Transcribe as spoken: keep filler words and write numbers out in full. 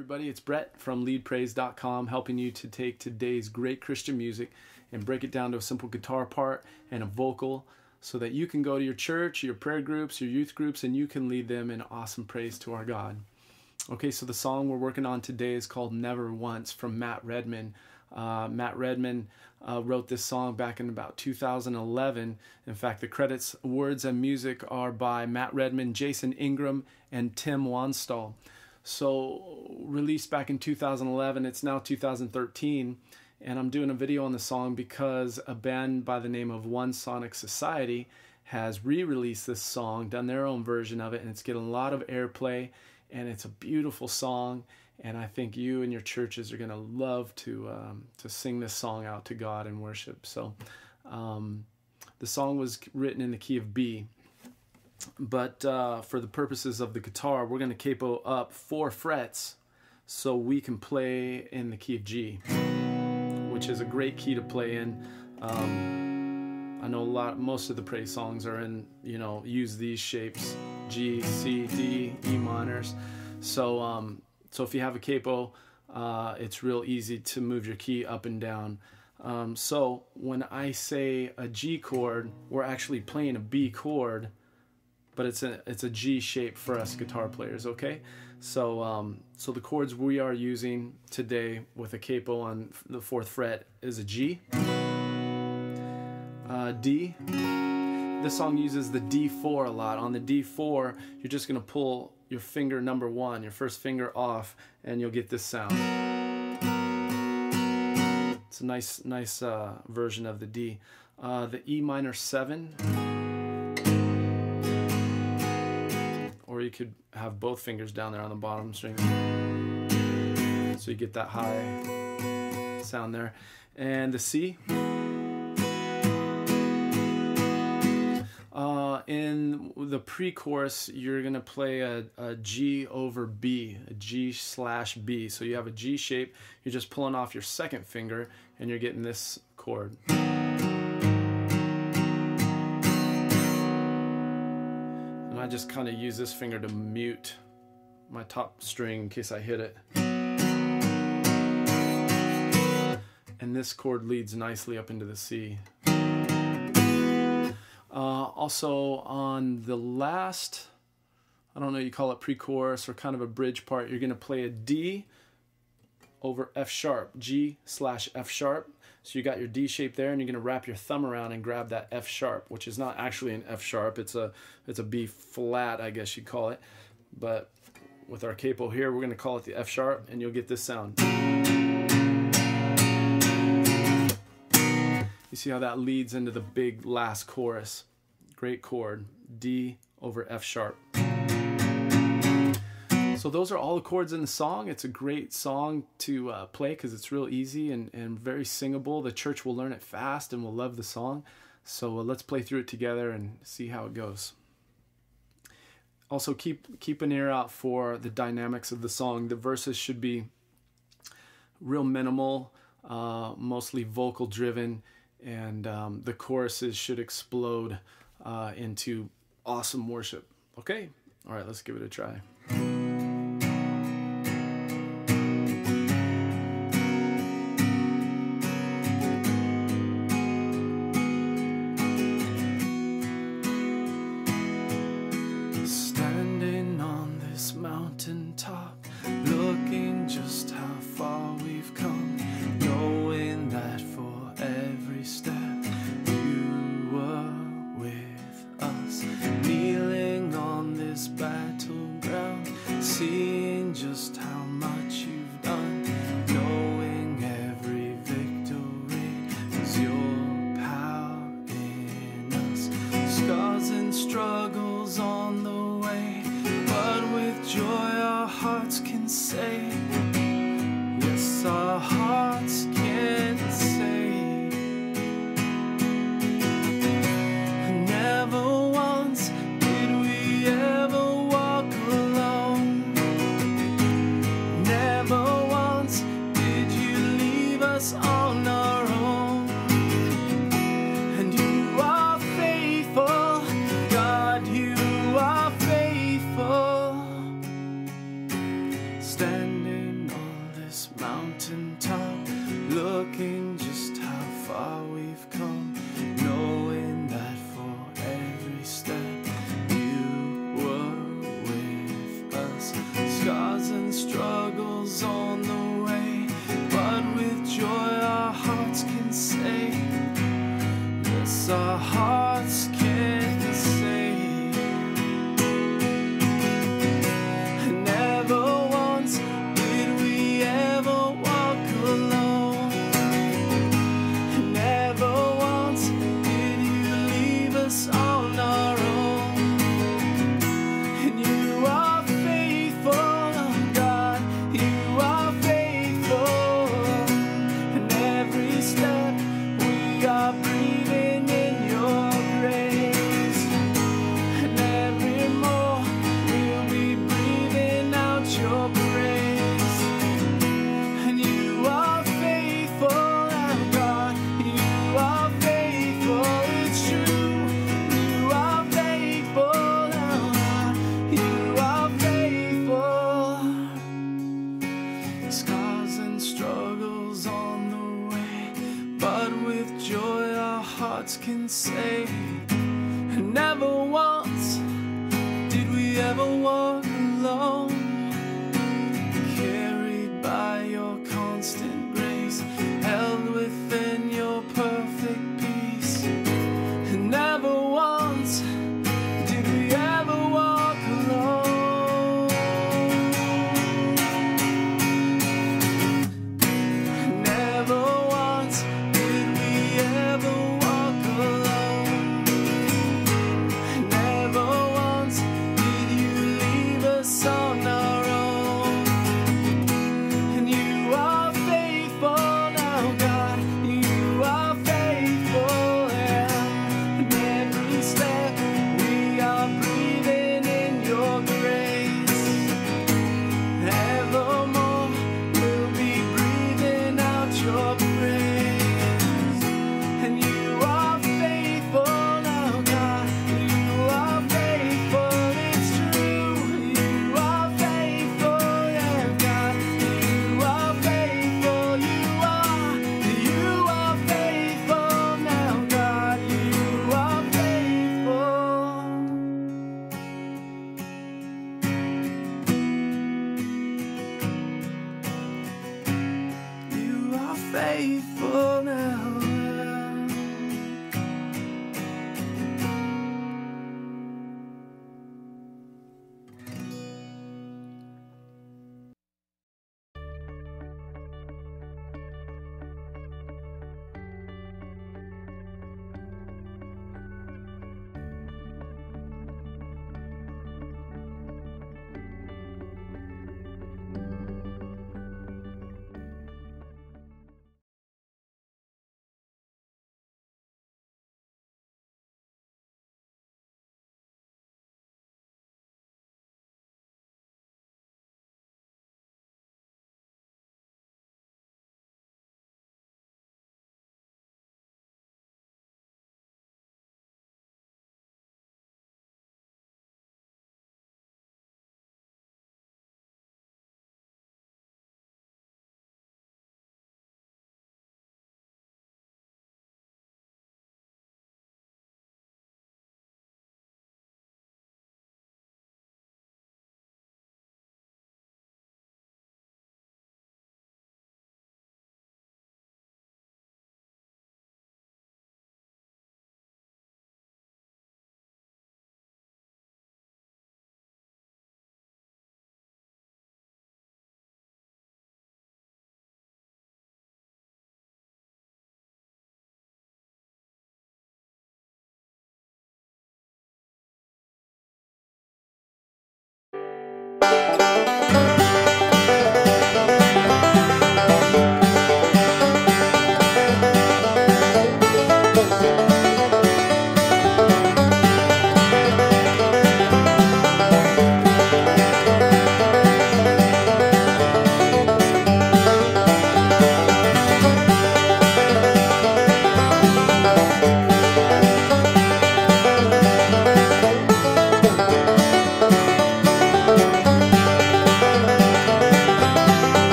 everybody. It's Brett from lead praise dot com helping you to take today's great Christian music and break it down to a simple guitar part and a vocal so that you can go to your church, your prayer groups, your youth groups, and you can lead them in awesome praise to our God. Okay, so the song we're working on today is called Never Once from Matt Redman. Uh, Matt Redman uh, wrote this song back in about two thousand eleven. In fact, the credits, words, and music are by Matt Redman, Jason Ingram, and Tim Wanstall. So released back in two thousand eleven, it's now two thousand thirteen, and I'm doing a video on the song because a band by the name of One Sonic Society has re-released this song, done their own version of it, and it's getting a lot of airplay, and it's a beautiful song, and I think you and your churches are going to love to um, to sing this song out to God in worship. So um, the song was written in the key of B. But uh, for the purposes of the guitar, we're going to capo up four frets so we can play in the key of G, which is a great key to play in. Um, I know a lot, most of the praise songs are in, you know, use these shapes, G, C, D, E minors. So, um, so if you have a capo, uh, it's real easy to move your key up and down. Um, so when I say a G chord, we're actually playing a B chord, but it's a, it's a G shape for us guitar players, okay? So um, so the chords we are using today with a capo on the fourth fret is a G, uh, D. This song uses the D four a lot. On the D four, you're just gonna pull your finger number one, your first finger off, and you'll get this sound. It's a nice, nice uh, version of the D. Uh, the E minor seven, or you could have both fingers down there on the bottom string, so you get that high sound there. And the C. Uh, in the pre-chorus, you're gonna play a, a G over B, a G slash B. So you have a G shape, you're just pulling off your second finger, and you're getting this chord. I just kind of use this finger to mute my top string in case I hit it. And this chord leads nicely up into the C. Uh, also on the last, I don't know, you call it pre-chorus or kind of a bridge part, you're going to play a D over F sharp, G slash F sharp. So you got your D shape there, and you're gonna wrap your thumb around and grab that F sharp, which is not actually an F sharp, it's a it's a B flat, I guess you'd call it. But with our capo here, we're gonna call it the F sharp, and you'll get this sound. You see how that leads into the big last chorus. Great chord, D over F sharp. So those are all the chords in the song. It's a great song to uh, play because it's real easy and, and very singable. The church will learn it fast and will love the song. So uh, let's play through it together and see how it goes. Also keep, keep an ear out for the dynamics of the song. The verses should be real minimal, uh, mostly vocal driven, and um, the choruses should explode uh, into awesome worship. Okay, all right, let's give it a try. Mountaintop, looking just how far we've come, knowing that for every step you were with us, kneeling on this battleground. this mountaintop, looking just how far we've come, knowing that for every step you were with us. Scars and struggles on the way, but with joy our hearts can say, yes, our hearts can say. Can say, never once did we ever walk alone, carried by your constant grace, held within your perfect peace. And never once did we ever walk alone. Never once did we ever walk faithful.